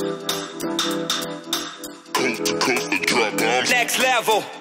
Coast to coast and drop bombs. Next level.